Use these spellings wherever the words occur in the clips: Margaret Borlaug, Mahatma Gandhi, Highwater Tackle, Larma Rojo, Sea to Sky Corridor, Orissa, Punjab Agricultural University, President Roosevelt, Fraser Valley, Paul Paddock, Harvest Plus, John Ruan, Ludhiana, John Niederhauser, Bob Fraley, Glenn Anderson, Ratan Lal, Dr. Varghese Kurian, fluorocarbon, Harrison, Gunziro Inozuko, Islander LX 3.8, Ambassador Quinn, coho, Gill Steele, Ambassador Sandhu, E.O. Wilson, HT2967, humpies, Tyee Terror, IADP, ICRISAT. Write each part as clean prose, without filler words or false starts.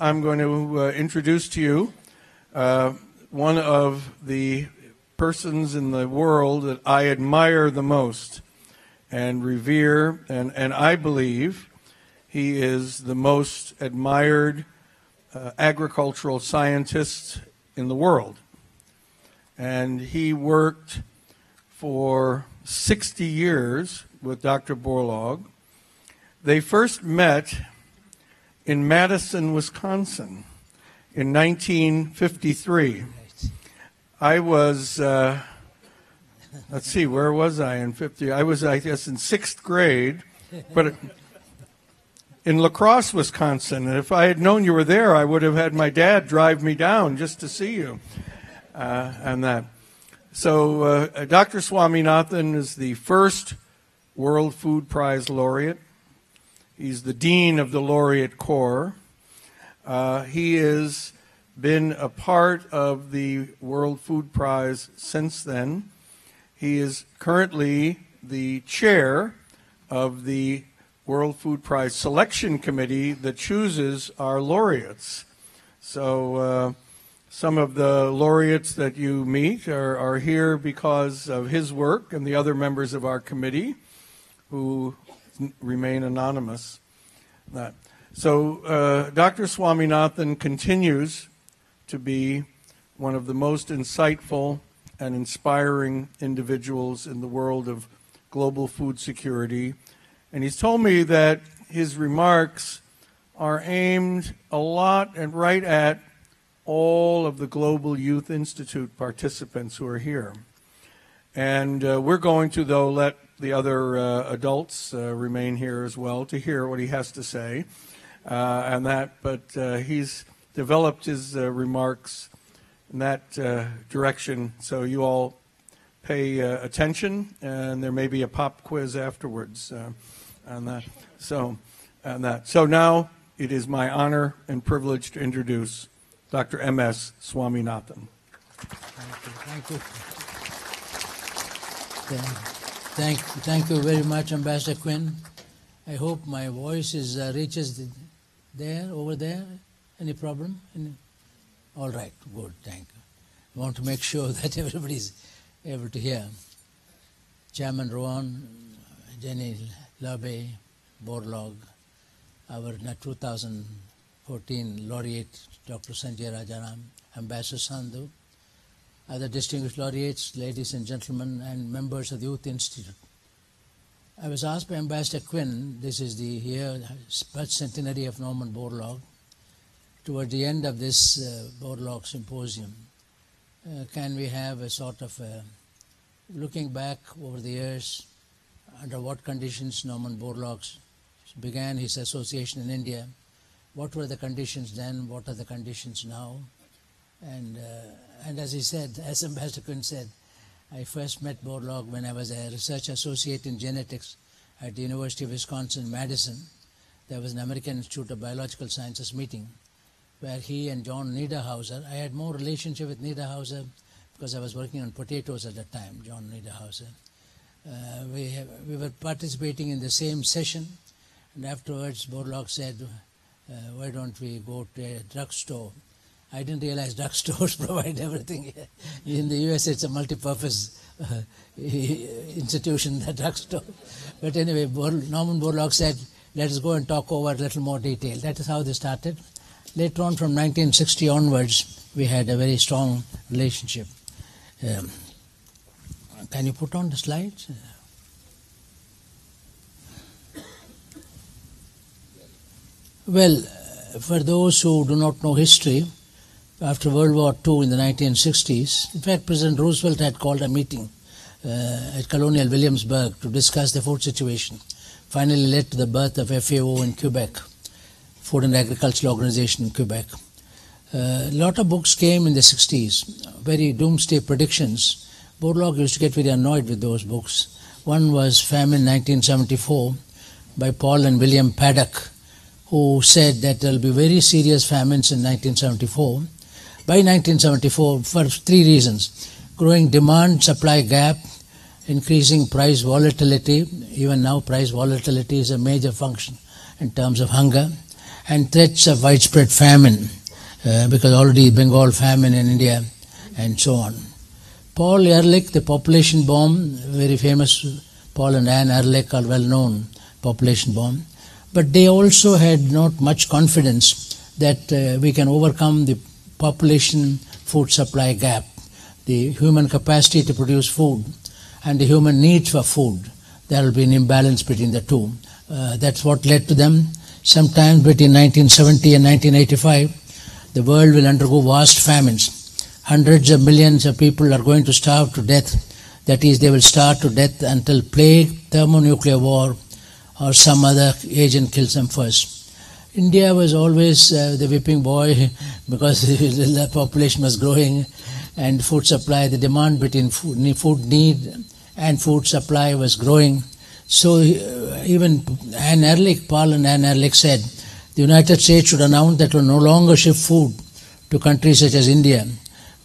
I'm going to introduce to you one of the persons in the world that I admire the most and revere, and I believe he is the most admired agricultural scientist in the world. And he worked for 60 years with Dr. Borlaug. They first met in Madison, Wisconsin, in 1953. I was, let's see, where was I in 50? I was, I guess, in 6th grade, but in La Crosse, Wisconsin. And if I had known you were there, I would have had my dad drive me down just to see you on that. So Dr. Swaminathan is the first World Food Prize laureate. He's the dean of the Laureate Corps. He has been a part of the World Food Prize since then. He is currently the chair of the World Food Prize Selection Committee that chooses our laureates. So some of the laureates that you meet are here because of his work and the other members of our committee who remain anonymous. So Dr. Swaminathan continues to be one of the most insightful and inspiring individuals in the world of global food security. And he's told me that his remarks are aimed a lot and right at all of the Global Youth Institute participants who are here. And we're going to, though, let the other adults remain here as well to hear what he has to say and that, but he's developed his remarks in that direction, so you all pay attention, and there may be a pop quiz afterwards on that. So, on that. So now it is my honor and privilege to introduce Dr. M.S. Swaminathan. Thank you. Thank you. Thank you very much, Ambassador Quinn. I hope my voice is, reaches there, over there. Any problem? Any? All right, good, thank you. I want to make sure that everybody is able to hear. Chairman Ruan, Jenny Labbe, Borlaug, our 2014 laureate, Dr. Sanjay Rajaram, Ambassador Sandhu, other distinguished laureates, ladies and gentlemen, and members of the Youth Institute. I was asked by Ambassador Quinn, this is the year centenary of Norman Borlaug, toward the end of this Borlaug symposium, can we have a sort of looking back over the years, under what conditions Norman Borlaug began his association in India, what were the conditions then, what are the conditions now, and as he said, as Ambassador Quinn said, I first met Borlaug when I was a research associate in genetics at the University of Wisconsin, Madison. There was an American Institute of Biological Sciences meeting where he and John Niederhauser, I had more relationship with Niederhauser because I was working on potatoes at that time, John Niederhauser. We were participating in the same session, and afterwards Borlaug said, why don't we go to a drugstore? I didn't realize drugstores provide everything. In the US, it's a multi-purpose institution, the drugstore. But anyway, Norman Borlaug said, let us go and talk over a little more detail. That is how they started. Later on, from 1960 onwards, we had a very strong relationship. Can you put on the slides? Well, for those who do not know history, after World War II in the 1960s, in fact, President Roosevelt had called a meeting at Colonial Williamsburg to discuss the food situation, finally led to the birth of FAO in Quebec, Food and Agricultural Organization in Quebec. A lot of books came in the 60s, very doomsday predictions. Borlaug used to get very annoyed with those books. One was Famine 1974 by Paul and William Paddock, who said that there will be very serious famines in 1974. By 1974, for three reasons: growing demand-supply gap, increasing price volatility, even now price volatility is a major function in terms of hunger, and threats of widespread famine, because already Bengal famine in India and so on. Paul Ehrlich, the population bomb, very famous, Paul and Anne Ehrlich are well-known population bomb, but they also had not much confidence that we can overcome the population food supply gap, the human capacity to produce food and the human needs for food. There will be an imbalance between the two. That's what led to them. Sometime between 1970 and 1985, the world will undergo vast famines. Hundreds of millions of people are going to starve to death. That is, they will starve to death until plague, thermonuclear war, or some other agent kills them first. India was always the whipping boy because the population was growing and food supply, the demand between food need and food supply was growing. So even Anne Ehrlich, Paul and Anne Ehrlich said, the United States should announce that it will no longer ship food to countries such as India,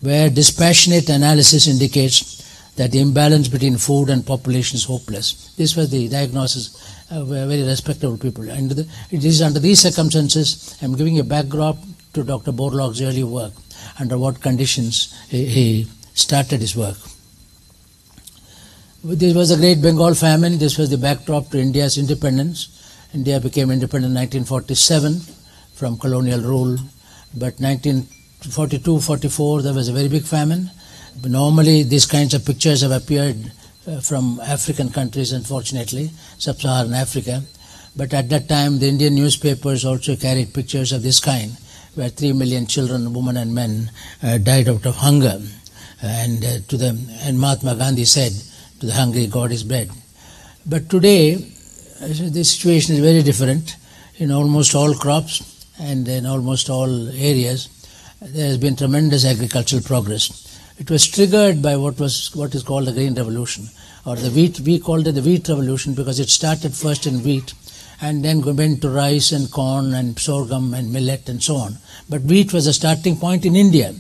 where dispassionate analysis indicates that the imbalance between food and population is hopeless. This was the diagnosis of very respectable people. And it is under these circumstances, I'm giving a backdrop to Dr. Borlaug's early work, under what conditions he started his work. This was the Great Bengal Famine. This was the backdrop to India's independence. India became independent in 1947 from colonial rule, but 1942-44 there was a very big famine. Normally these kinds of pictures have appeared from African countries, unfortunately, sub-Saharan Africa. But at that time the Indian newspapers also carried pictures of this kind, where 3 million children, women and men died out of hunger. And Mahatma Gandhi said, "To the hungry, God is bread." But today, the situation is very different. In almost all crops and in almost all areas, there has been tremendous agricultural progress. It was triggered by what is called the Green Revolution, or the wheat. We called it the Wheat Revolution because it started first in wheat, and then went to rice and corn and sorghum and millet and so on. But wheat was a starting point in India,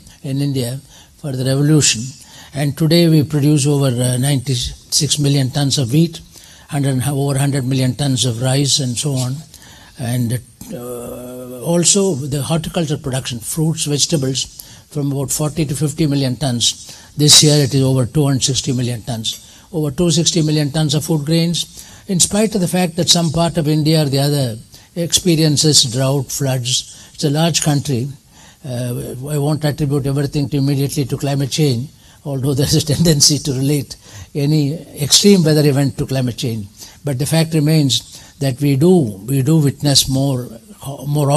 for the revolution. And today we produce over 96 million tons of wheat, over 100 million tons of rice and so on. And also the horticultural production, fruits, vegetables, from about 40 to 50 million tons. This year it is over 260 million tons. Over 260 million tons of food grains, in spite of the fact that some part of India or the other experiences drought, floods. It's a large country. I won't attribute everything immediately to climate change, although there's a tendency to relate any extreme weather event to climate change. But the fact remains that we do witness more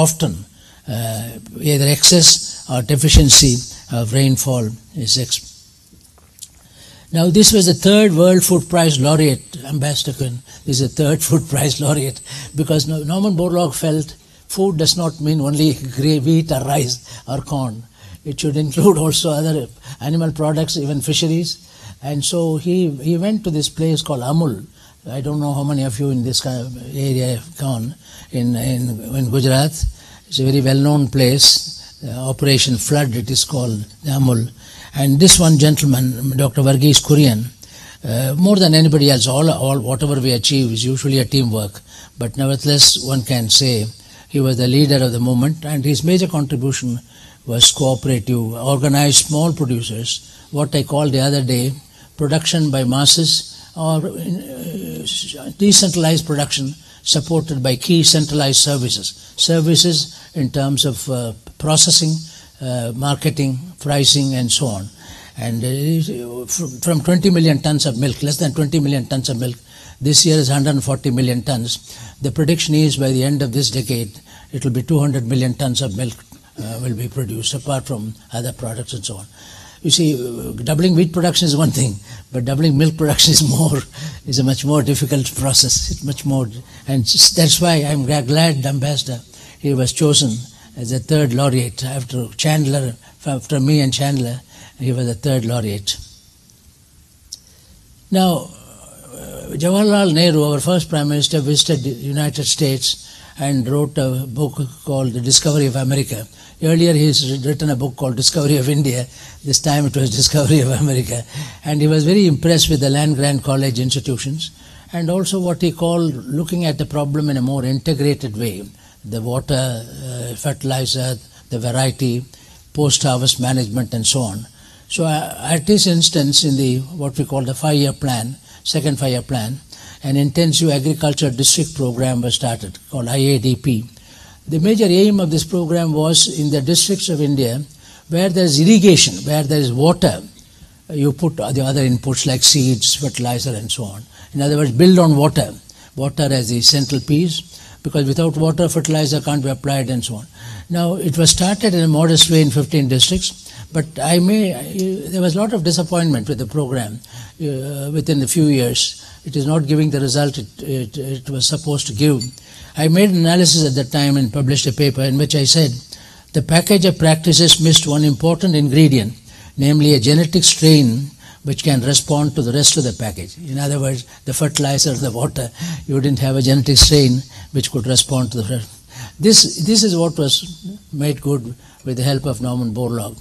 often either excess or deficiency of rainfall is experienced. Now, this was the third World Food Prize laureate, Ambassador Quinn. This is the third Food Prize laureate because Norman Borlaug felt food does not mean only grey wheat or rice or corn. It should include also other animal products, even fisheries. And so he went to this place called Amul. I don't know how many of you in this kind of area have gone in Gujarat. It's a very well-known place, Operation Flood, it is called the Amul. And this one gentleman, Dr. Varghese Kurian, more than anybody else, whatever we achieve is usually a teamwork. But nevertheless, one can say he was the leader of the movement, and his major contribution was cooperative, organized small producers, what I called the other day, production by masses or decentralized production supported by key centralized services. Services in terms of processing, marketing, pricing and so on. And from 20 million tons of milk, less than 20 million tons of milk, this year is 140 million tons. The prediction is by the end of this decade, it will be 200 million tons of milk will be produced, apart from other products and so on. You see, doubling wheat production is one thing, but doubling milk production is a much more difficult process. It's much more, and that's why I'm glad Ambassador, he was chosen as the third laureate after Chandler, after me and Chandler, he was the third laureate. Now, Jawaharlal Nehru, our first Prime Minister, visited the United States and wrote a book called The Discovery of America. Earlier he has written a book called Discovery of India. This time it was Discovery of America. And he was very impressed with the land-grant college institutions and also what he called looking at the problem in a more integrated way. the water, fertilizer, the variety, post-harvest management, and so on. So at this instance, in the what we call the five-year plan, second five-year plan, an intensive agriculture district program was started called IADP. The major aim of this program was in the districts of India where there is irrigation, where there is water, you put the other inputs like seeds, fertilizer, and so on. In other words, build on water, water as the central piece, because without water, fertilizer can't be applied and so on. Now, it was started in a modest way in 15 districts, but there was a lot of disappointment with the program within a few years. It is not giving the result it was supposed to give. I made an analysis at that time and published a paper in which I said, the package of practices missed one important ingredient, namely a genetic strain which can respond to the rest of the package. In other words, the fertilizer, the water, you didn't have a genetic strain which could respond to the rest. This is what was made good with the help of Norman Borlaug.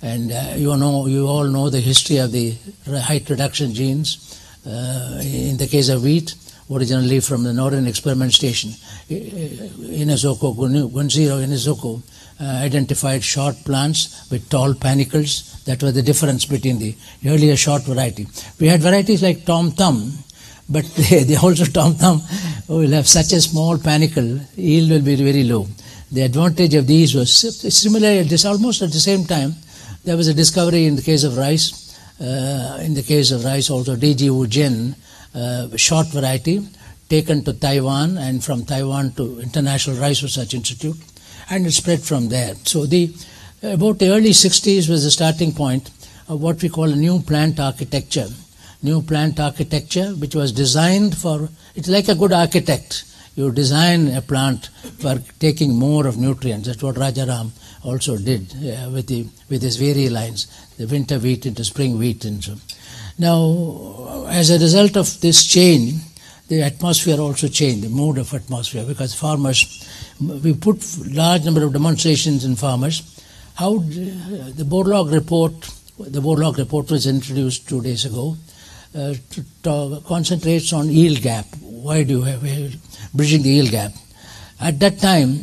And you all know the history of the height reduction genes in the case of wheat, originally from the Northern Experiment Station. Gunziro Inozuko identified short plants with tall panicles. That was the difference between the earlier short variety. We had varieties like Tom Thumb, but they also Tom Thumb will have such a small panicle, yield will be very low. The advantage of these was similar. Almost at the same time, there was a discovery in the case of rice. In the case of rice also, DGU Gen, short variety, taken to Taiwan and from Taiwan to International Rice Research Institute, and it spread from there. So about the early 60s was the starting point of what we call a new plant architecture which was designed for, it's like a good architect. You design a plant for taking more of nutrients. That's what Rajaram also did with his various lines, the winter wheat into spring wheat. And so. Now, as a result of this change, the atmosphere also changed, the mood of atmosphere, because farmers, we put large number of demonstrations in farmers. How the Borlaug report was introduced 2 days ago, concentrates on yield gap. Why do you have bridging the yield gap? At that time,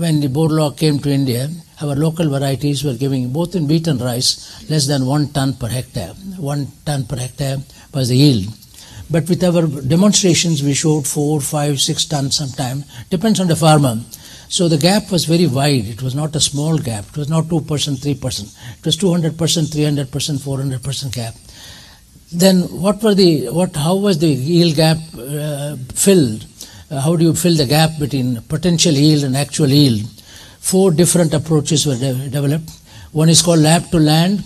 when the Borlaug came to India, our local varieties were giving, both in wheat and rice, less than 1 ton per hectare. 1 ton per hectare was the yield. But with our demonstrations, we showed 4, 5, 6 tons sometimes. Depends on the farmer. So the gap was very wide. It was not a small gap. It was not 2%, 3%. It was 200%, 300%, 400% gap. Then how was the yield gap filled? How do you fill the gap between potential yield and actual yield? 4 different approaches were developed. One is called lab to land,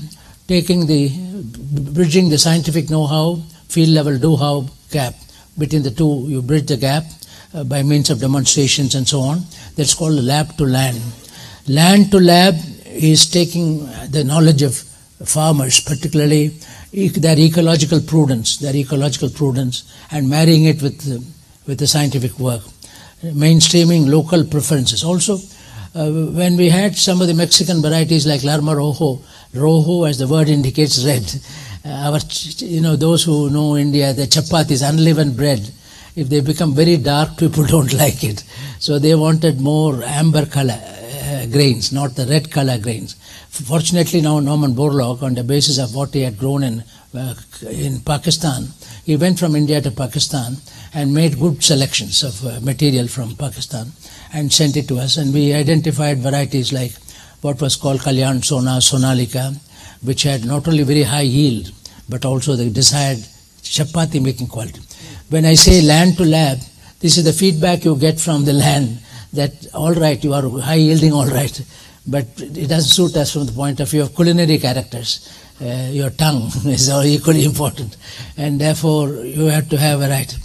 bridging the scientific know-how, field level know-how gap. Between the two, you bridge the gap by means of demonstrations and so on. That's called lab to land. Land to lab is taking the knowledge of farmers, particularly their ecological prudence, and marrying it with the scientific work. Mainstreaming local preferences. Also, when we had some of the Mexican varieties like Larma Rojo, Rojo as the word indicates red. Those who know India, the chapatis, unleavened bread, if they become very dark, people don't like it. So they wanted more amber color grains, not the red color grains. Fortunately, now Norman Borlaug, on the basis of what he had grown in Pakistan, he went from India to Pakistan and made good selections of material from Pakistan and sent it to us. And we identified varieties like what was called Kalyan Sona, Sonalika, which had not only very high yield, but also the desired chapati making quality. When I say land to lab, this is the feedback you get from the land that, all right, you are high yielding, all right, but it doesn't suit us from the point of view of culinary characters. Your tongue is equally important, and therefore you have to have a right.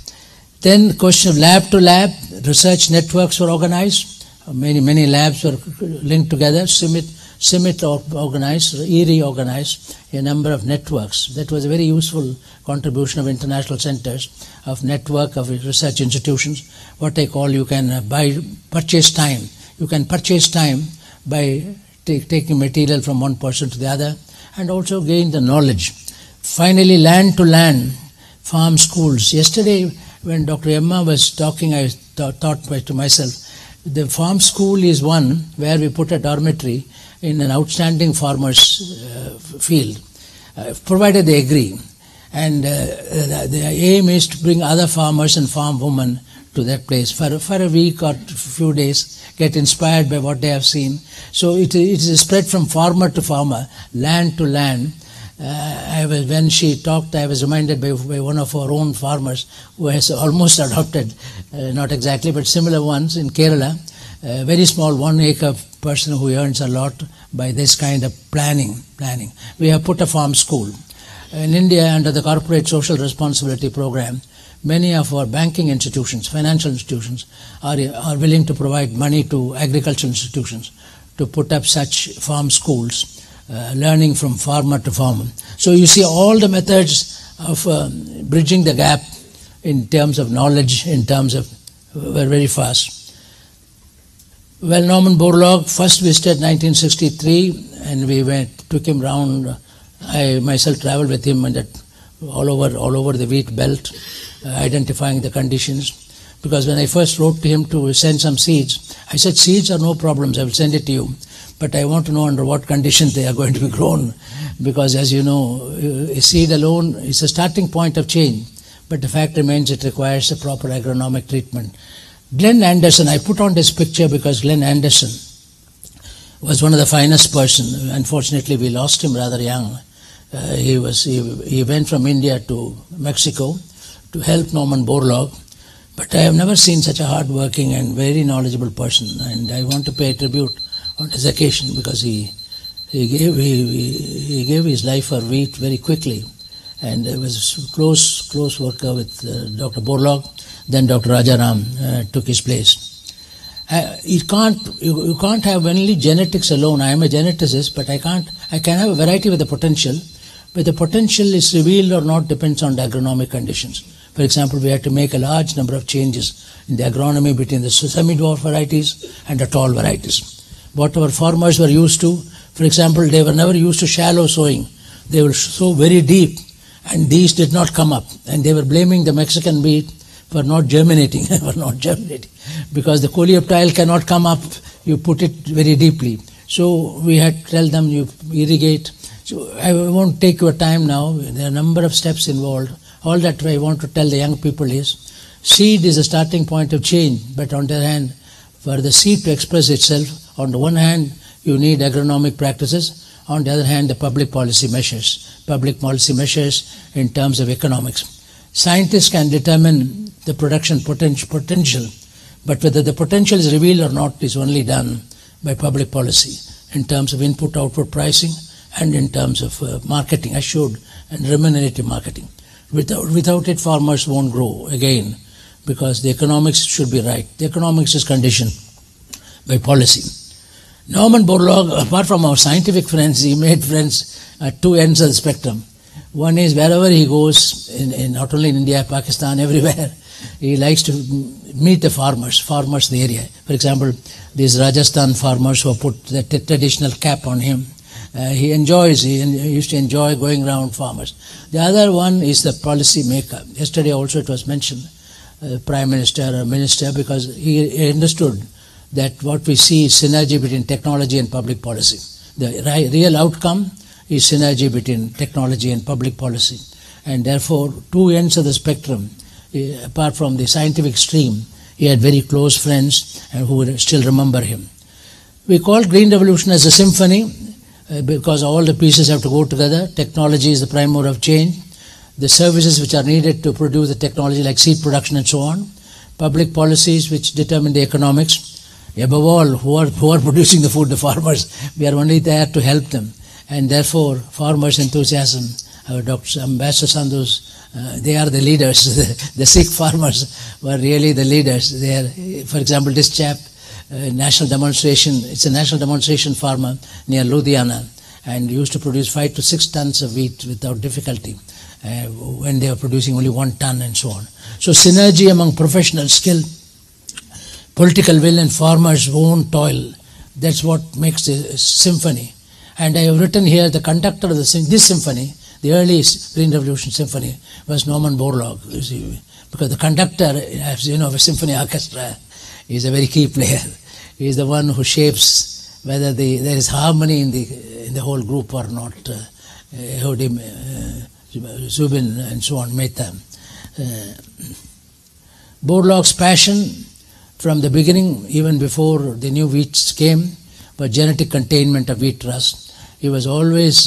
Then the question of lab to lab, research networks were organized. Many labs were linked together. CIMMYT organized, ERI organized a number of networks. That was a very useful contribution of international centers, of network of research institutions. What I call, you can purchase time. You can purchase time by taking material from one person to the other, and also gain the knowledge. Finally, land to land, farm schools. Yesterday, when Dr. Emma was talking, I thought to myself, The farm school is one where we put a dormitory in an outstanding farmer's field, provided they agree. And the aim is to bring other farmers and farm women to that place for a week or a few days, get inspired by what they have seen. So it is spread from farmer to farmer, land to land. When she talked, I was reminded by one of our own farmers who has almost adopted, not exactly, but similar ones in Kerala, a very small 1 acre person who earns a lot by this kind of planning. We have put a farm school. In India, under the Corporate Social Responsibility Program, many of our banking institutions, financial institutions, are willing to provide money to agricultural institutions to put up such farm schools. Learning from farmer to farmer. So you see all the methods of bridging the gap in terms of knowledge, in terms of, were very fast. Well, Norman Borlaug first visited 1963 and we took him round. I myself travelled with him and all over the wheat belt, identifying the conditions. Because when I first wrote to him to send some seeds, I said, seeds are no problems, I will send it to you. But I want to know under what conditions they are going to be grown, because as you know, a seed alone is a starting point of change, but the fact remains it requires a proper agronomic treatment. Glenn Anderson, I put on this picture because Glenn Anderson was one of the finest person. Unfortunately, we lost him rather young. He went from India to Mexico to help Norman Borlaug. But I have never seen such a hard-working and very knowledgeable person, and I want to pay tribute on this occasion because he gave his life for wheat very quickly, and he was a close worker with Dr. Borlaug. Then Dr. Rajaram took his place. You can't have only genetics alone. I am a geneticist, but I can have a variety with a potential, but the potential is revealed or not depends on the agronomic conditions. For example, we had to make a large number of changes in the agronomy between the semi-dwarf varieties and the tall varieties. What our farmers were used to, for example, they were never used to shallow sowing. They will sow very deep, and these did not come up. And they were blaming the Mexican wheat for not germinating, because the coleoptile cannot come up. You put it very deeply. So we had to tell them you irrigate. So I won't take your time now. There are a number of steps involved. All that I want to tell the young people is, seed is a starting point of change, but on the other hand, for the seed to express itself, on the one hand, you need agronomic practices, on the other hand, the public policy measures in terms of economics. Scientists can determine the production potential, but whether the potential is revealed or not is only done by public policy in terms of input-output pricing and in terms of marketing, assured and remunerative marketing. Without it, farmers won't grow again, because the economics should be right. The economics is conditioned by policy. Norman Borlaug, apart from our scientific friends, he made friends at two ends of the spectrum. One is wherever he goes, not only in India, Pakistan, everywhere, he likes to meet the farmers in the area. For example, these Rajasthan farmers who have put the traditional cap on him. He used to enjoy going around farmers. The other one is the policy maker. Yesterday also it was mentioned, Prime Minister or Minister, because he understood that what we see is synergy between technology and public policy. The real outcome is synergy between technology and public policy. And therefore, two ends of the spectrum, apart from the scientific stream, he had very close friends and who would still remember him. We call Green Revolution as a symphony, because all the pieces have to go together. Technology is the primer of change. The services which are needed to produce the technology, like seed production and so on. Public policies which determine the economics. Above all, who are producing the food? The farmers. We are only there to help them. And therefore, farmers' enthusiasm, our Dr. Ambassador Sandhu's, they are the leaders. The Sikh farmers were really the leaders. For example, this chap, national demonstration, it's a national demonstration farmer near Ludhiana, and used to produce 5 to 6 tons of wheat without difficulty when they were producing only 1 ton and so on. So synergy among professional skill, political will and farmers' own toil, that's what makes the symphony. And I have written here the conductor of this symphony, the early Green Revolution symphony, was Norman Borlaug, because the conductor, as you know, of a symphony orchestra He is a very key player. He is the one who shapes whether there is harmony in the whole group or not. Ehud, Zubin, and so on, Mehta. Borlaug's passion from the beginning, even before the new wheats came, for genetic containment of wheat rust. He was always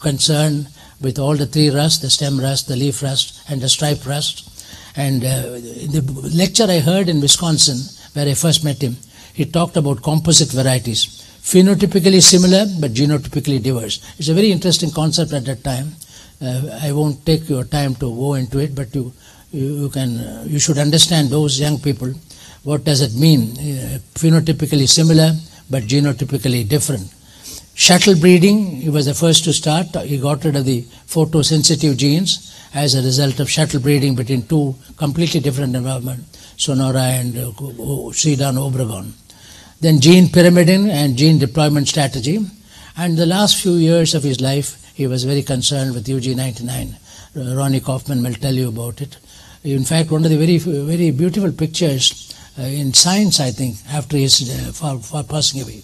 concerned with all the three rusts, the stem rust, the leaf rust, and the stripe rust. And the lecture I heard in Wisconsin, where I first met him, he talked about composite varieties. Phenotypically similar, but genotypically diverse. It's a very interesting concept at that time. I won't take your time to go into it, but you should understand those young people. What does it mean? Phenotypically similar, but genotypically different. Shuttle breeding, he was the first to start. He got rid of the photosensitive genes as a result of shuttle breeding between two completely different environments, Sonora and Ciudad Obregón. Then gene pyramiding and gene deployment strategy. And the last few years of his life, he was very concerned with UG99. Ronnie Kaufman will tell you about it. In fact, one of the very, very beautiful pictures in Science, I think, after his far passing away,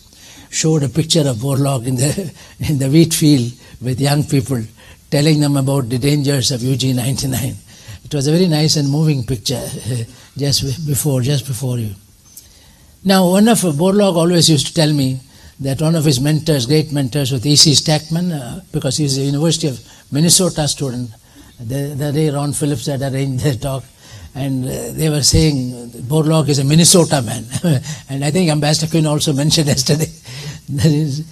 showed a picture of Borlaug in the wheat field with young people, telling them about the dangers of UG99. It was a very nice and moving picture just before you. Now, one of Borlaug always used to tell me that one of his mentors, great mentors, was E.C. Stackman, because he's a University of Minnesota student. The day Ron Phillips had arranged their talk, and they were saying Borlaug is a Minnesota man, and I think Ambassador Quinn also mentioned yesterday.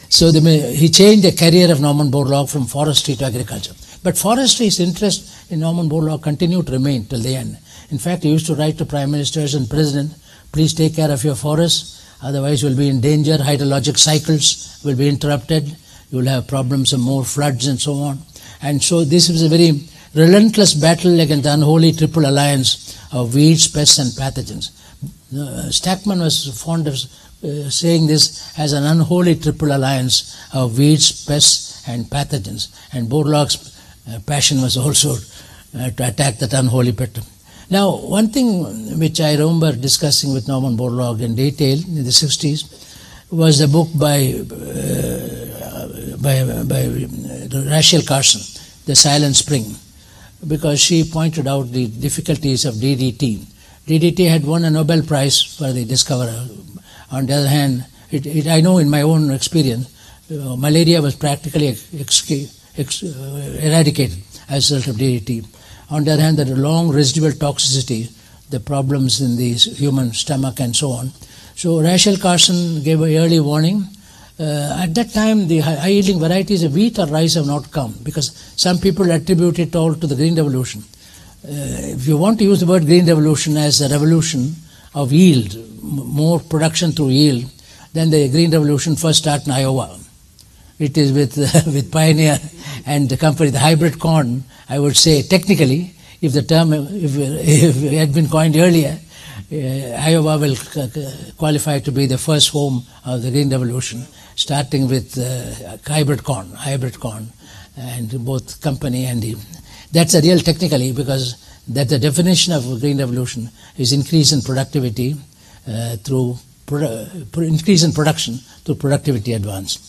So he changed the career of Norman Borlaug from forestry to agriculture. But forestry's interest in Norman Borlaug continued to remain till the end. In fact, he used to write to prime ministers and president, please take care of your forests, otherwise you'll be in danger, hydrologic cycles will be interrupted, you'll have problems of more floods and so on. And so this was a very relentless battle against the unholy triple alliance of weeds, pests and pathogens. Stackman was fond of saying this as an unholy triple alliance of weeds, pests and pathogens. And Borlaug's passion was also to attack that unholy pattern. Now, one thing which I remember discussing with Norman Borlaug in detail in the 60s was a book by Rachel Carson, The Silent Spring, because she pointed out the difficulties of DDT. DDT had won a Nobel Prize for the discoverer. On the other hand, I know in my own experience, malaria was practically eradicated as a result of DDT. On the other hand, there are long residual toxicity, the problems in the human stomach and so on. So Rachel Carson gave an early warning. At that time, the high-yielding varieties of wheat or rice have not come, because some people attribute it all to the Green Revolution. If you want to use the word Green Revolution as a revolution of yield, more production through yield, then the Green Revolution first started in Iowa. It is with Pioneer and the company, the hybrid corn, I would say technically, if the term if it had been coined earlier, Iowa will qualify to be the first home of the Green Revolution, starting with hybrid corn, and both company and the... That's a real technically, because that the definition of Green Revolution is increase in productivity through increase in production through productivity advance.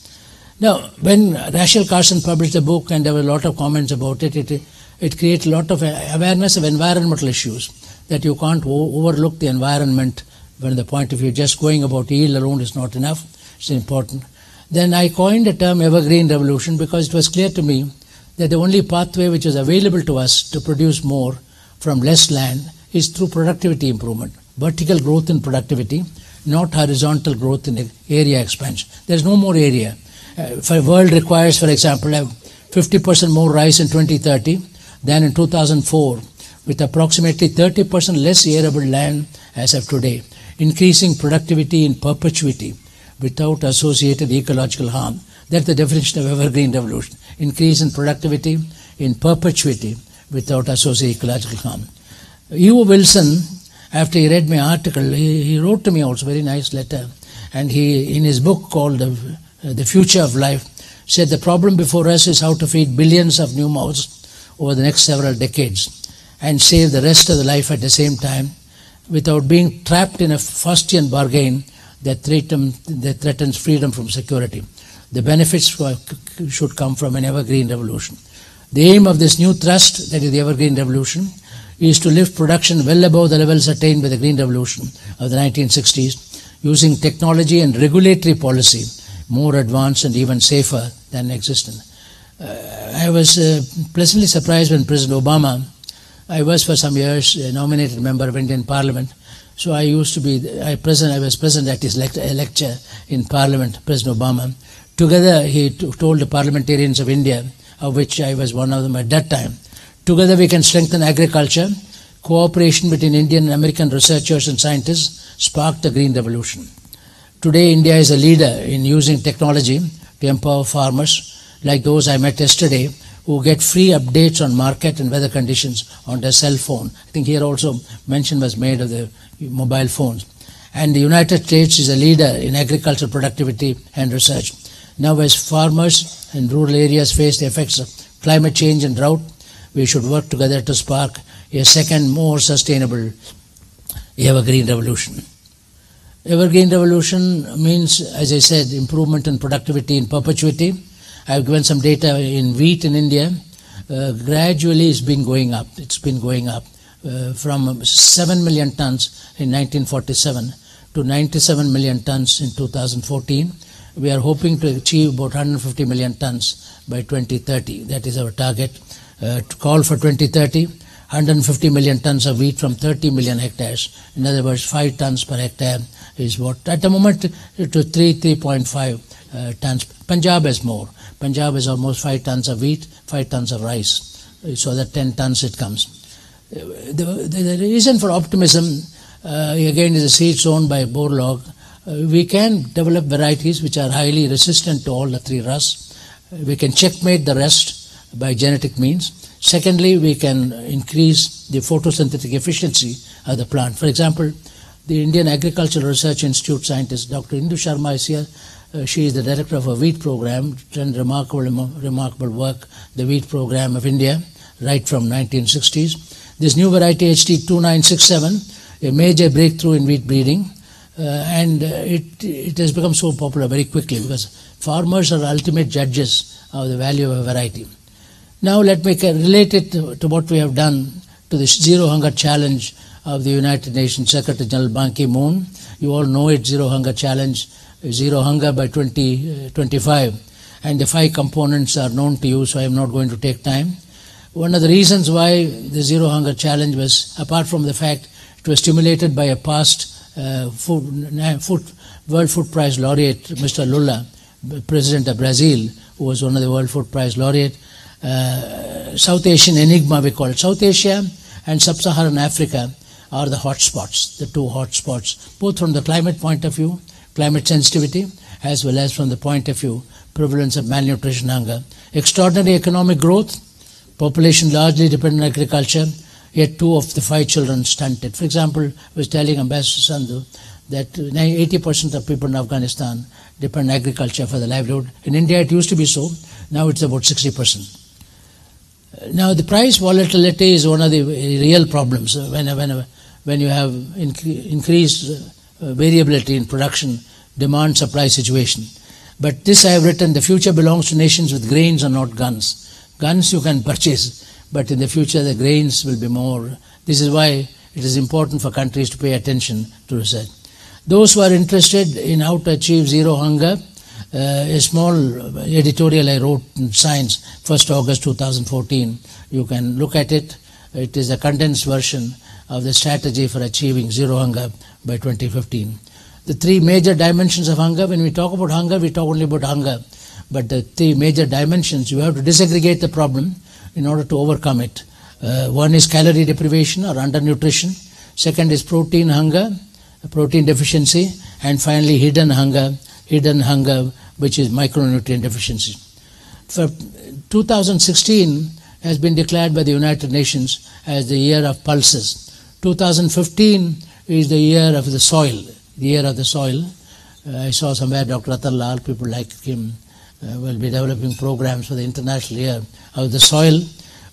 Now, when Rachel Carson published the book, and there were a lot of comments about it, it creates a lot of awareness of environmental issues, that you can't overlook the environment from the point of view. Just going about yield alone is not enough. It's important. Then I coined the term evergreen revolution, because it was clear to me that the only pathway which is available to us to produce more from less land is through productivity improvement, vertical growth in productivity, not horizontal growth in area expansion. There's no more area. The world requires, for example, 50% more rice in 2030 than in 2004, with approximately 30% less arable land as of today, increasing productivity in perpetuity without associated ecological harm. That's the definition of evergreen revolution, increase in productivity in perpetuity without associated ecological harm. E. O. Wilson, after he read my article, he wrote to me also a very nice letter, and he, in his book called The Future of Life, said the problem before us is how to feed billions of new mouths over the next several decades and save the rest of the life at the same time without being trapped in a Faustian bargain that threatens freedom from security. The benefits should come from an evergreen revolution. The aim of this new thrust, that is the evergreen revolution, is to lift production well above the levels attained by the Green Revolution of the 1960s, using technology and regulatory policy more advanced and even safer than existent. I was pleasantly surprised when President Obama, I was for some years a nominated member of Indian Parliament, so I used to be, I was present at his lecture in Parliament, President Obama. Together he told the parliamentarians of India, of which I was one of them at that time, together we can strengthen agriculture. Cooperation between Indian and American researchers and scientists sparked the Green Revolution. Today India is a leader in using technology to empower farmers like those I met yesterday who get free updates on market and weather conditions on their cell phone. I think here also mention was made of the mobile phones. And the United States is a leader in agricultural productivity and research. Now as farmers in rural areas face the effects of climate change and drought, we should work together to spark a second, more sustainable evergreen revolution. Evergreen revolution means, as I said, improvement in productivity in perpetuity. I have given some data in wheat in India. Gradually it's been going up. It's been going up from 7 million tons in 1947 to 97 million tons in 2014. We are hoping to achieve about 150 million tons by 2030. That is our target. To call for 2030, 150 million tons of wheat from 30 million hectares. In other words, 5 tons per hectare is what, at the moment, to 3.5 tons. Punjab has more. Punjab is almost 5 tons of wheat, 5 tons of rice. So that 10 tons it comes. The reason for optimism, again, is the seed sown by Borlaug. We can develop varieties which are highly resistant to all the 3 rusts. We can checkmate the rest by genetic means. Secondly, we can increase the photosynthetic efficiency of the plant. For example, the Indian Agricultural Research Institute scientist Dr. Indu Sharma is here. She is the director of a wheat program, done remarkable work, the wheat program of India, right from 1960s. This new variety HT2967, a major breakthrough in wheat breeding, and it has become so popular very quickly because farmers are ultimate judges of the value of a variety. Now let me relate it to what we have done to the Zero Hunger Challenge of the United Nations Secretary General Ban Ki-moon. You all know it, Zero Hunger Challenge, Zero Hunger by 2025. And the 5 components are known to you, so I am not going to take time. One of the reasons why the Zero Hunger Challenge was, apart from the fact it was stimulated by a past World Food Prize laureate, Mr. Lula, President of Brazil, who was one of the World Food Prize laureate, South Asian enigma, we call it. South Asia and Sub-Saharan Africa are the hot spots, the 2 hot spots, both from the climate point of view, climate sensitivity, as well as from the point of view, prevalence of malnutrition, hunger. Extraordinary economic growth, population largely dependent on agriculture, yet 2 of the 5 children stunted. For example, I was telling Ambassador Sandhu that 80% of people in Afghanistan depend on agriculture for their livelihood. In India, it used to be so. Now it's about 60%. Now the price volatility is one of the real problems when you have increased variability in production, demand, supply situation. But this I have written, the future belongs to nations with grains and not guns. Guns you can purchase, but in the future the grains will be more. This is why it is important for countries to pay attention to research. Those who are interested in how to achieve zero hunger, a small editorial I wrote in Science, 1st August 2014. You can look at it. It is a condensed version of the strategy for achieving zero hunger by 2015. The 3 major dimensions of hunger, when we talk about hunger, we talk only about hunger. But the 3 major dimensions, you have to disaggregate the problem in order to overcome it. One is calorie deprivation or undernutrition. Second is protein hunger, protein deficiency. And finally, hidden hunger, which is micronutrient deficiency. For 2016 has been declared by the United Nations as the year of pulses. 2015 is the year of the soil, the year of the soil. I saw somewhere Dr. Ratan Lal, people like him will be developing programs for the international year of the soil,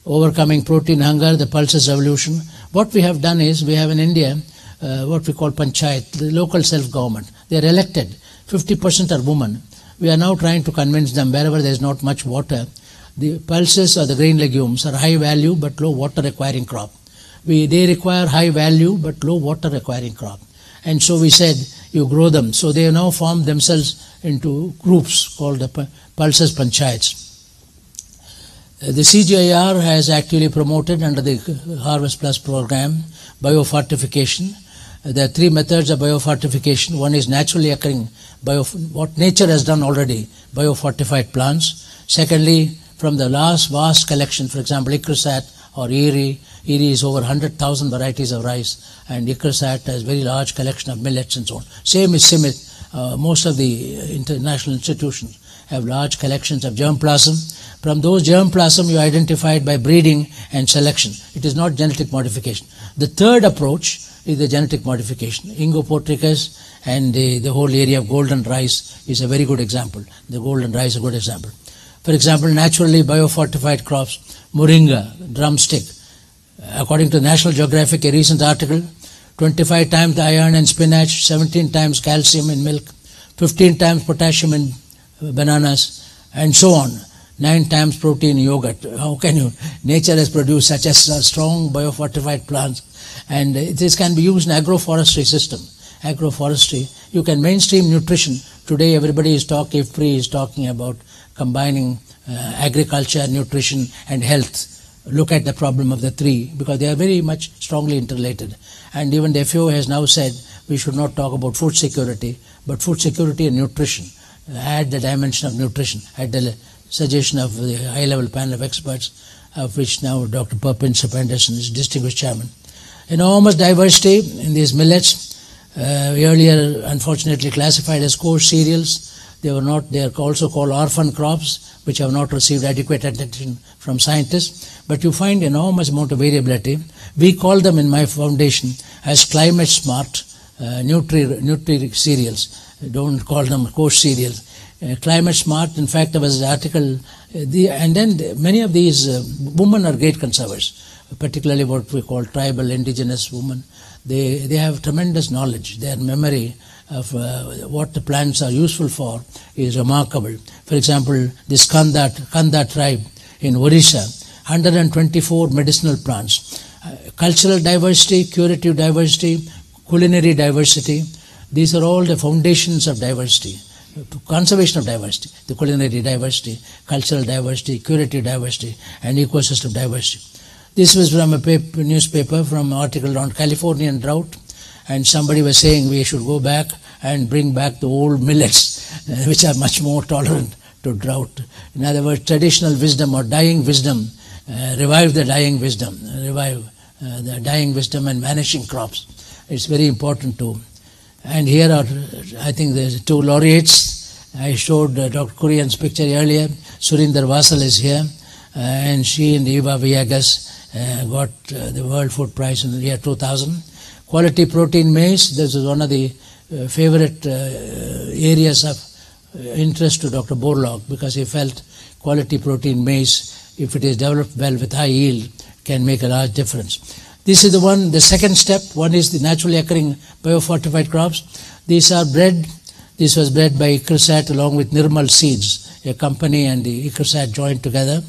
overcoming protein hunger, the pulses revolution. What we have done is we have in India what we call panchayat, the local self-government. They are elected. 50% are women. We are now trying to convince them wherever there is not much water. The pulses or the grain legumes are high value but low water requiring crop. They require high value but low water requiring crop. And so we said you grow them. So they have now formed themselves into groups called the pulses panchayats. The CGIR has actually promoted under the Harvest Plus program biofortification. There are three methods of biofortification. One is naturally occurring, what nature has done already, biofortified plants. Secondly, from the last vast collection, for example, ICRISAT or ERI. ERI is over 100,000 varieties of rice, and ICRISAT has very large collection of millets and so on. Same is CIMMYT. Most of the international institutions have large collections of germplasm. From those germplasm you identified by breeding and selection. It is not genetic modification. The third approach is the genetic modification. Ingoportricus and the whole area of golden rice is a very good example. The golden rice is a good example. For example, naturally biofortified crops, moringa, drumstick. According to National Geographic, a recent article, 25 times iron in spinach, 17 times calcium in milk, 15 times potassium in bananas, and so on. 9 times protein yogurt. How can you? Nature has produced such as strong biofortified plants, and this can be used in agroforestry system. Agroforestry, you can mainstream nutrition. Today everybody is talking, if free is talking about combining agriculture, nutrition and health. Look at the problem of the three, because they are very much strongly interrelated. And even the FAO has now said we should not talk about food security, but food security and nutrition. Add the dimension of nutrition at the suggestion of the high-level panel of experts, of which now Dr. Perpinsup Anderson is distinguished chairman. Enormous diversity in these millets, earlier unfortunately classified as coarse cereals. They were not, they are also called orphan crops, which have not received adequate attention from scientists. But you find enormous amount of variability. We call them in my foundation as climate smart nutrient cereals. Don't call them coarse cereals. Climate smart, in fact, there was an article, and then many of these women are great conservers, particularly what we call tribal indigenous women. They have tremendous knowledge. Their memory of what the plants are useful for is remarkable. For example, this Kanda tribe in Orissa, 124 medicinal plants. Cultural diversity, curative diversity, culinary diversity. These are all the foundations of diversity, conservation of diversity, the culinary diversity, cultural diversity, curative diversity, and ecosystem diversity. This was from a paper, newspaper, from an article on Californian drought, and somebody was saying we should go back and bring back the old millets, which are much more tolerant to drought. In other words, traditional wisdom or dying wisdom, revive the dying wisdom, and vanishing crops. It's very important to. And here are, I think, the two laureates. I showed Dr. Kurian's picture earlier. Surinder Vasal is here, and she and Eva Villegas got the World Food Prize in the year 2000. Quality protein maize, this is one of the favorite areas of interest to Dr. Borlaug, because he felt quality protein maize, if it is developed well with high yield, can make a large difference. This is the one, the second step. One is the naturally occurring biofortified crops. These are bred. This was bred by ICRISAT along with Nirmal Seeds, a company and the ICRISAT joined together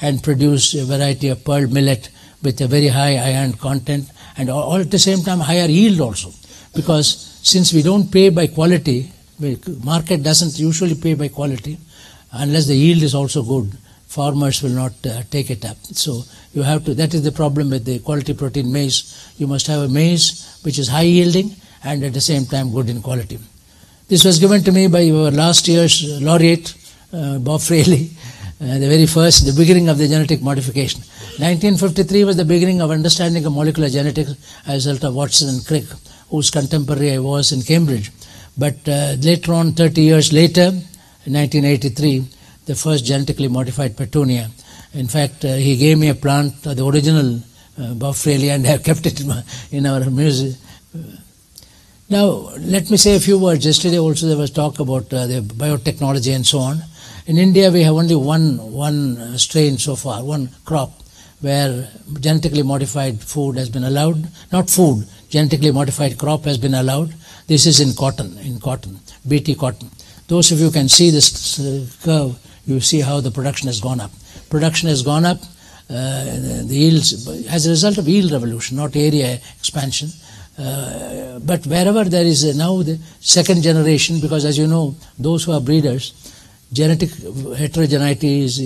and produced a variety of pearl millet with a very high iron content and all at the same time higher yield also. Because since we don't pay by quality, market doesn't usually pay by quality unless the yield is also good. Farmers will not take it up. So you have to, that is the problem with the quality protein maize. You must have a maize which is high yielding and at the same time good in quality. This was given to me by our last year's laureate, Bob Fraley, the beginning of the genetic modification. 1953 was the beginning of understanding of molecular genetics as a result of Watson and Crick, whose contemporary I was in Cambridge. But later on, 30 years later, in 1983, the first genetically modified petunia. In fact, he gave me a plant, the original Bob Fraley, and I have kept it in our museum. Now, let me say a few words. Yesterday also there was talk about the biotechnology and so on. In India, we have only one strain so far, one crop, where genetically modified food has been allowed. Not food, genetically modified crop has been allowed. This is in cotton, BT cotton. Those of you can see this curve, you see how the production has gone up. Production has gone up, the yields, as a result of yield revolution, not area expansion. But wherever there is now the second generation, because as you know, those who are breeders, genetic heterogeneity is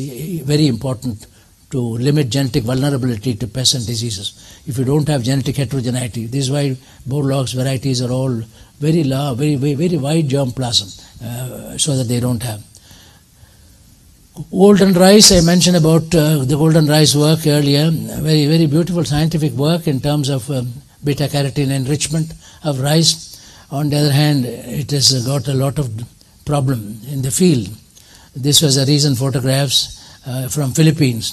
very important to limit genetic vulnerability to pests and diseases. If you don't have genetic heterogeneity, this is why Borlaug's varieties are all very large, very wide germplasm, so that they don't have. Golden rice, I mentioned about the golden rice work earlier, very beautiful scientific work in terms of beta-carotene enrichment of rice. On the other hand, it has got a lot of problem in the field. This was a recent photographs from Philippines,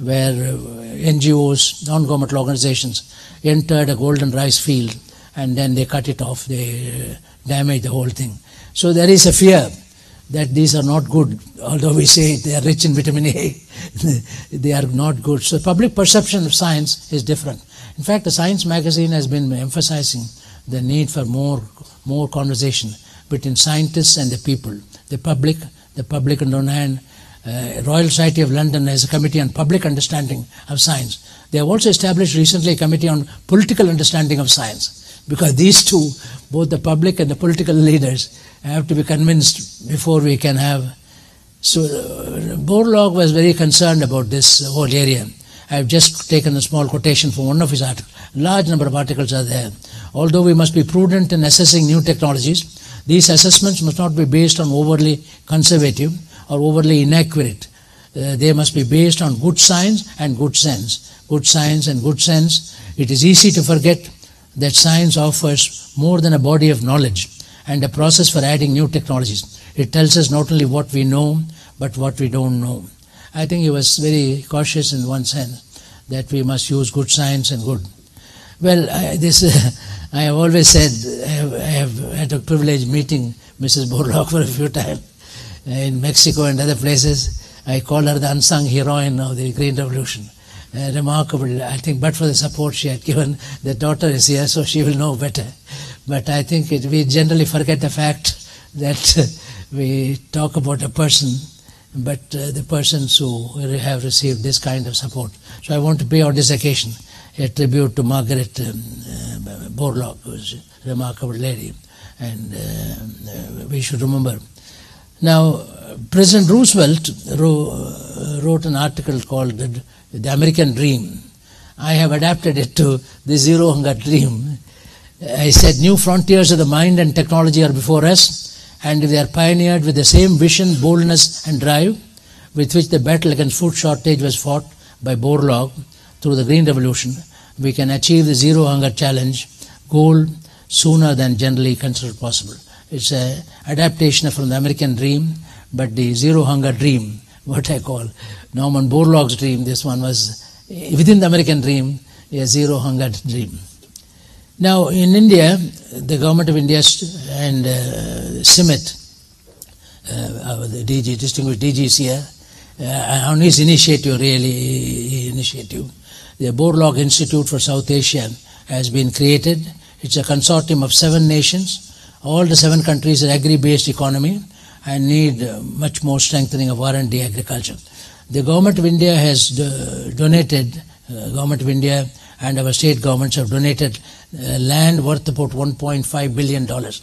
where NGOs, non-governmental organizations, entered a golden rice field and then they cut it off, they damaged the whole thing. So there is a fear that these are not good, although we say they are rich in vitamin A, they are not good. So public perception of science is different. In fact, the Science magazine has been emphasizing the need for more conversation between scientists and the people, the public on one hand. Royal Society of London has a committee on public understanding of science. They have also established recently a committee on political understanding of science, because these two, both the public and the political leaders, have to be convinced before we can have. So Borlaug was very concerned about this whole area. I have just taken a small quotation from one of his articles. Large number of articles are there. Although we must be prudent in assessing new technologies, these assessments must not be based on overly conservative or overly inaccurate. They must be based on good science and good sense. Good science and good sense. It is easy to forget that science offers more than a body of knowledge and a process for adding new technologies. It tells us not only what we know, but what we don't know. I think he was very cautious in one sense, that we must use good science and good. Well, I have always said, I have had a privileged meeting Mrs. Borlaug for a few times in Mexico and other places. I call her the unsung heroine of the Green Revolution. Remarkable, I think, but for the support she had given. The daughter is here, so she will know better. But I think we generally forget the fact that we talk about a person, but the persons who have received this kind of support. So I want to pay on this occasion a tribute to Margaret Borlaug, who is a remarkable lady, and we should remember. Now, President Roosevelt wrote an article called The American Dream. I have adapted it to the Zero Hunger Dream. I said, new frontiers of the mind and technology are before us, and if they are pioneered with the same vision, boldness and drive with which the battle against food shortage was fought by Borlaug through the Green Revolution, we can achieve the Zero Hunger Challenge goal sooner than generally considered possible. It's an adaptation from the American Dream, but the Zero Hunger Dream, what I call Norman Borlaug's dream, this one was within the American Dream, a Zero Hunger Dream. Now in India, the government of India and CIMMYT, the DG, distinguished DGs here, on his initiative, the Borlaug Institute for South Asia has been created. It's a consortium of 7 nations. All the 7 countries are agri-based economy and need much more strengthening of R&D agriculture. The Government of India has donated, Government of India and our state governments have donated land worth about $1.5 billion. This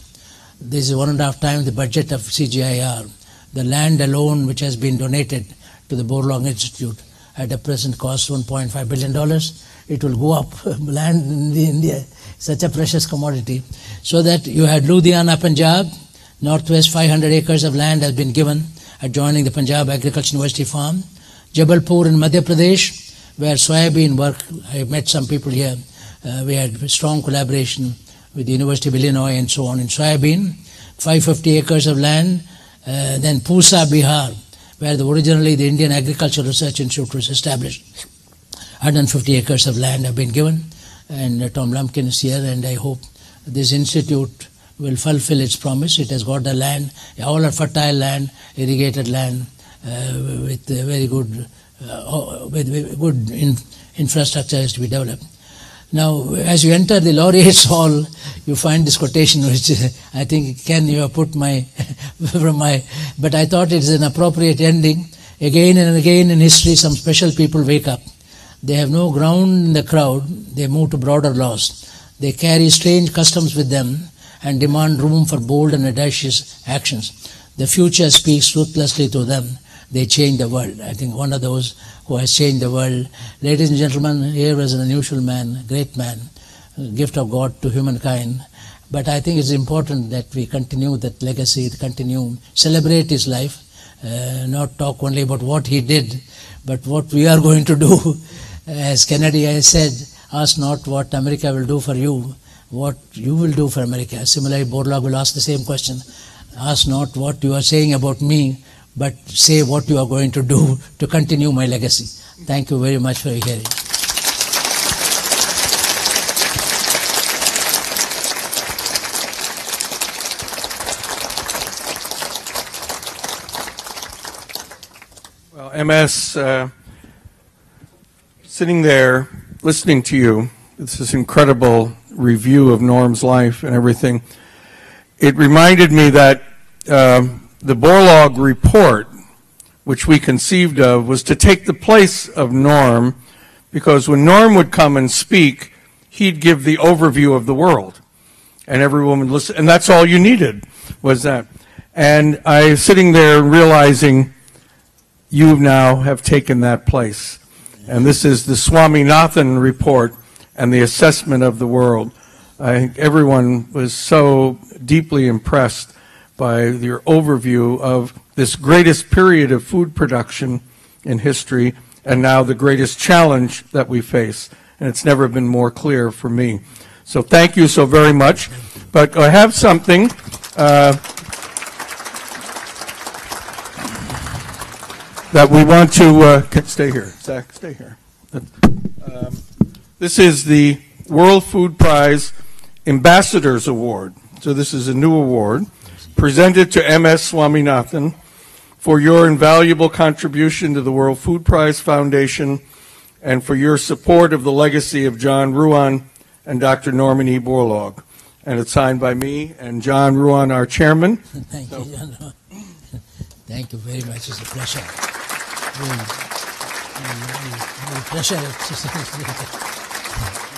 is 1.5 times the budget of CGIR. The land alone which has been donated to the Borlaug Institute at the present cost $1.5 billion. It will go up. Land in India, such a precious commodity. So that you had Ludhiana, Punjab, northwest 500 acres of land has been given adjoining the Punjab Agricultural University farm. Jabalpur in Madhya Pradesh, where soybean work, I met some people here, we had strong collaboration with the University of Illinois and so on in soybean, 550 acres of land. Then Pusa, Bihar, where originally the Indian Agricultural Research Institute was established. 150 acres of land have been given, and Tom Lumpkin is here, and I hope this institute will fulfill its promise. It has got the land, all are fertile land, irrigated land, with very good infrastructure has to be developed. Now, as you enter the Laureates Hall, you find this quotation, which I think can you have put my from my, but I thought it's an appropriate ending. Again and again in history, some special people wake up. They have no ground in the crowd. They move to broader laws. They carry strange customs with them and demand room for bold and audacious actions. The future speaks ruthlessly to them. They change the world. I think one of those who has changed the world. Ladies and gentlemen, here was an unusual man, great man, gift of God to humankind. But I think it's important that we continue that legacy, continue, celebrate his life, not talk only about what he did, but what we are going to do. As Kennedy has said, ask not what America will do for you, what you will do for America. Similarly, Borlaug will ask the same question. Ask not what you are saying about me, but say what you are going to do to continue my legacy. Thank you very much for your hearing. Well, M.S., sitting there listening to you, it's this incredible review of Norm's life and everything. It reminded me that the Borlaug report, which we conceived of, was to take the place of Norm, because when Norm would come and speak, he'd give the overview of the world, and everyone would listen, and that's all you needed was that. And I was sitting there realizing you now have taken that place, and this is the Swaminathan report and the assessment of the world. I think everyone was so deeply impressed by your overview of this greatest period of food production in history, and now the greatest challenge that we face. And it's never been more clear for me. So thank you so very much. But I have something. That we want to, stay here, Zach, stay here. This is the World Food Prize Ambassadors Award. So this is a new award presented to M.S. Swaminathan for your invaluable contribution to the World Food Prize Foundation and for your support of the legacy of John Ruan and Dr. Norman E. Borlaug. And it's signed by me and John Ruan, our chairman. Thank you, John Ruan. Thank you very much. It's a pleasure. It's a pleasure.